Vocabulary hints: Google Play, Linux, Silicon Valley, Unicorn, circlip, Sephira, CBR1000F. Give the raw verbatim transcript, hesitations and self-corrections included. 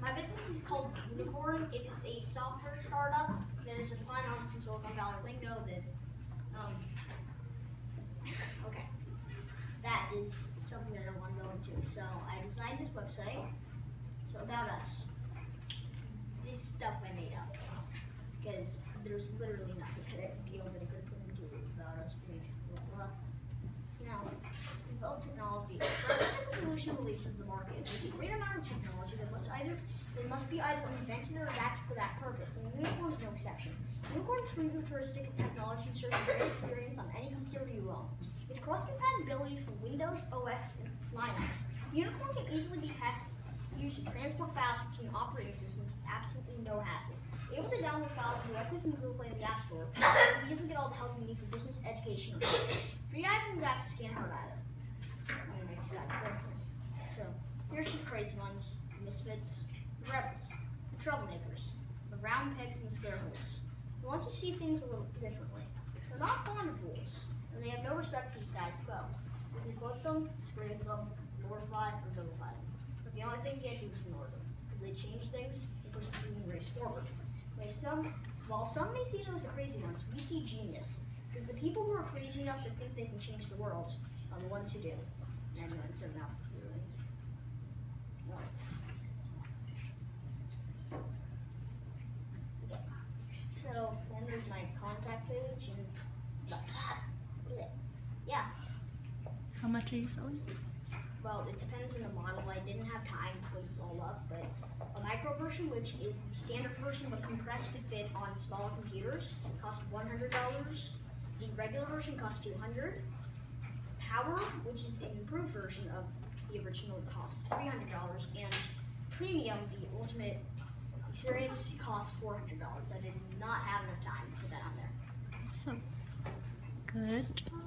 My business is called Unicorn. It is a software startup that is applying on some Silicon Valley lingo that, um, okay, that is something that I don't want to go into. So I designed this website. So about us. This stuff I made up because there's literally nothing that I feel that I could put into about us page. Blah, blah. So now, develop technology. First evolution release of the market. There's a great amount of technology that must either that must be either invented or adapted for that purpose, and Unicorn is no exception. Unicorn's futuristic technology ensures a great experience on any computer you own. With cross-compatibility for Windows, O S, and Linux, Unicorn can easily be tested. Used to transfer files between operating systems with absolutely no hassle. You're able to download files directly from Google Play and the App Store, and easily get all the help you need for business, education, or free items apps can't hurt either. I'm gonna say that correctly. So here's some crazy ones: the misfits, the rebels, the troublemakers, the round pegs, and the scareholes. They want you to see things a little differently. They're not fond of rules, and they have no respect for the status quo. If you quote them, scream at them, glorify, or vilify them. The only thing you can't do is ignore them, because they change things and push the human race forward. Some, while some may see those crazy ones, we see genius, because the people who are crazy enough to think they can change the world are the ones who do. And anyone's enough, really. So then there's my contact page, and yeah. How much are you selling? Well, it depends on the model. I didn't have time to put this all up, but a micro version, which is the standard version but compressed to fit on smaller computers, costs one hundred dollars. The regular version costs two hundred dollars. Power, which is an improved version of the original, costs three hundred dollars. And Premium, the ultimate experience, costs four hundred dollars. I did not have enough time to put that on there. Awesome. Good.